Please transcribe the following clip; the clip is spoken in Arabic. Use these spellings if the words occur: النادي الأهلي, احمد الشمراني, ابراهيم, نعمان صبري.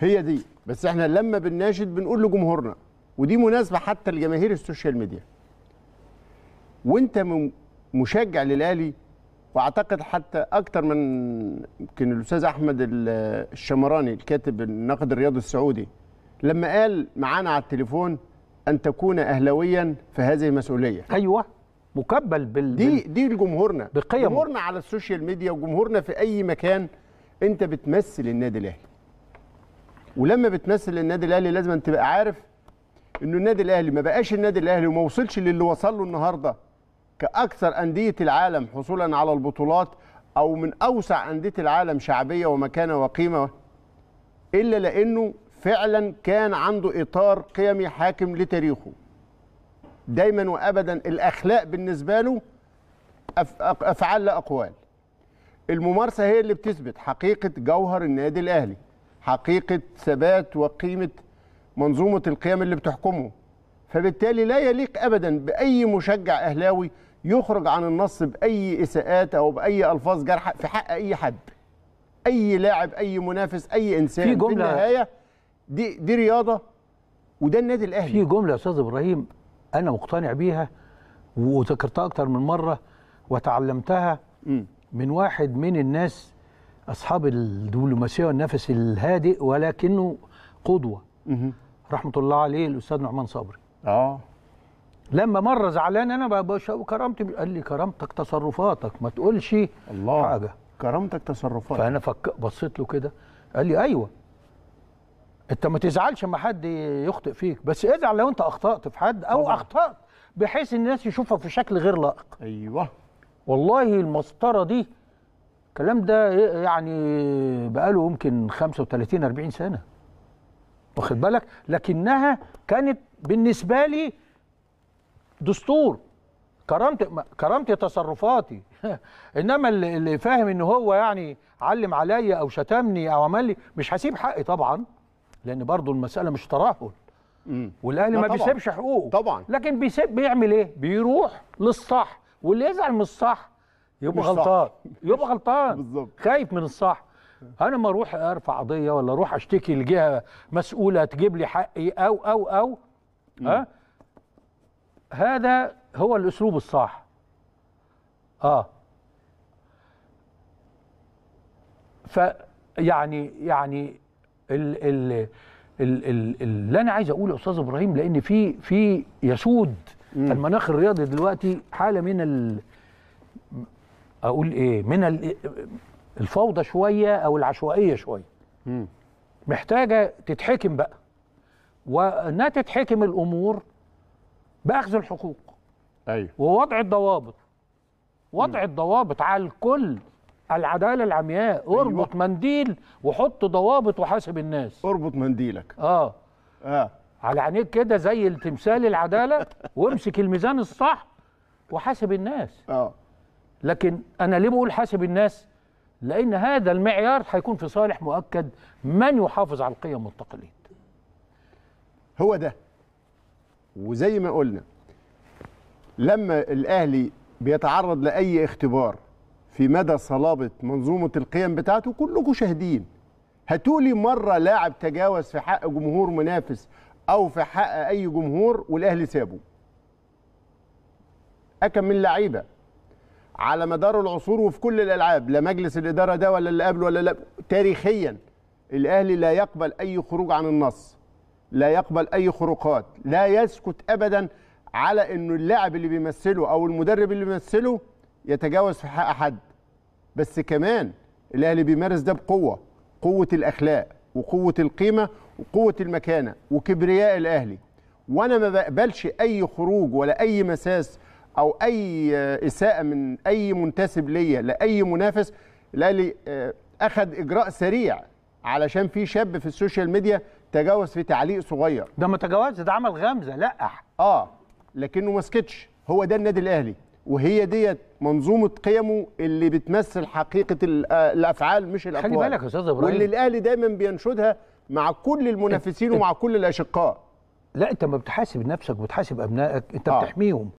هي دي. بس احنا لما بنناشد بنقول لجمهورنا، ودي مناسبه حتى لجماهير السوشيال ميديا. وانت مشجع للاهلي، واعتقد حتى اكتر من يمكن الاستاذ احمد الشمراني الكاتب الناقد الرياضي السعودي لما قال معانا على التليفون ان تكون اهلاويا فهذه مسؤوليه. ايوه، مكبل دي لجمهورنا، جمهورنا على السوشيال ميديا وجمهورنا في اي مكان. انت بتمثل النادي الاهلي، ولما بتمثل النادي الاهلي لازم أن تبقى عارف انه النادي الاهلي ما بقاش النادي الاهلي وما وصلش للي وصل له النهارده كاكثر انديه العالم حصولا على البطولات او من اوسع انديه العالم شعبيه ومكانه وقيمه، الا لانه فعلا كان عنده اطار قيمي حاكم لتاريخه دايما وابدا. الاخلاق بالنسبه له افعال لا اقوال، الممارسه هي اللي بتثبت حقيقه جوهر النادي الاهلي، حقيقه ثبات وقيمه منظومه القيم اللي بتحكمه. فبالتالي لا يليق ابدا باي مشجع اهلاوي يخرج عن النص باي اساءات او باي الفاظ جارحه في حق اي حد، اي لاعب، اي منافس، اي انسان. في النهايه دي رياضه وده النادي الاهلي. في جمله يا استاذ ابراهيم انا مقتنع بيها وذكرتها اكتر من مره وتعلمتها من واحد من الناس اصحاب الدبلوماسيه والنفس الهادئ ولكنه قدوه رحمه الله عليه، الاستاذ نعمان صبري. لما مره زعلان انا كرامتي، قال لي كرامتك تصرفاتك، ما تقولش الله حاجه، كرامتك تصرفاتك. فانا بصيت له كده، قال لي ايوه انت ما تزعلش اما حد يخطئ فيك، بس ازعل لو انت اخطات في حد او اخطات بحيث الناس يشوفها في شكل غير لائق. ايوه والله المسطره دي، الكلام ده يعني بقاله يمكن 35 40 سنه، واخد بالك، لكنها كانت بالنسبه لي دستور. كرامتي تصرفاتي. انما اللي فاهم ان هو يعني علم عليا او شتمني او عمل لي، مش هسيب حقي طبعا، لان برضو المساله مش ترهل، والاهلي ما بيسيبش حقوقه طبعا، لكن بيعمل ايه؟ بيروح للصح، واللي يزعل من الصح يبقى غلطان، يبقى غلطان، خايف من الصح. انا ما اروح ارفع قضيه ولا اروح اشتكي لجهه مسؤوله تجيب لي حقي او هذا هو الاسلوب الصح. فيعني اللي انا عايز اقوله يا استاذ ابراهيم، لان في يسود المناخ الرياضي دلوقتي حاله من اقول ايه، من الفوضى شويه او العشوائيه شويه، محتاجه تتحكم بقى، وانها تتحكم الامور باخذ الحقوق. ايوه، ووضع الضوابط، وضع الضوابط على الكل، العداله العمياء. اربط منديل وحط ضوابط وحاسب الناس، اربط منديلك على عينيك كده زي التمثال العداله، وامسك الميزان الصح وحاسب الناس. لكن انا ليه بقول حاسب الناس؟ لان هذا المعيار هيكون في صالح مؤكد من يحافظ على القيم والتقاليد، هو ده. وزي ما قلنا، لما الاهلي بيتعرض لاي اختبار في مدى صلابه منظومه القيم بتاعته، كلكم شاهدين. هاتولي مره لاعب تجاوز في حق جمهور منافس او في حق اي جمهور والاهلي سابه. اكم من لعيبه على مدار العصور وفي كل الالعاب، لا مجلس الاداره ده ولا اللي قبله ولا لا، تاريخيا الاهلي لا يقبل اي خروج عن النص، لا يقبل اي خروقات، لا يسكت ابدا على انه اللاعب اللي بيمثله او المدرب اللي بيمثله يتجاوز في حق حد. بس كمان الاهلي بيمارس ده بقوه، قوه الاخلاق وقوه القيمه وقوه المكانه وكبرياء الاهلي. وانا ما بقبلش اي خروج ولا اي مساس او اي اساءه من اي منتسب ليا لاي منافس. الاهلي اخذ اجراء سريع علشان في شاب في السوشيال ميديا تجاوز في تعليق صغير، ده ما تجاوزش، ده عمل غمزه، لقح، لكنه ما سكتش. هو ده النادي الاهلي، وهي ديت منظومه قيمه اللي بتمثل حقيقه الافعال مش الاقوال. خلي بالك يا استاذ ابراهيم، واللي الاهلي دايما بينشدها مع كل المنافسين ومع كل الاشقاء. لا، انت ما بتحاسب نفسك وبتحاسب ابنائك، انت بتحميهم.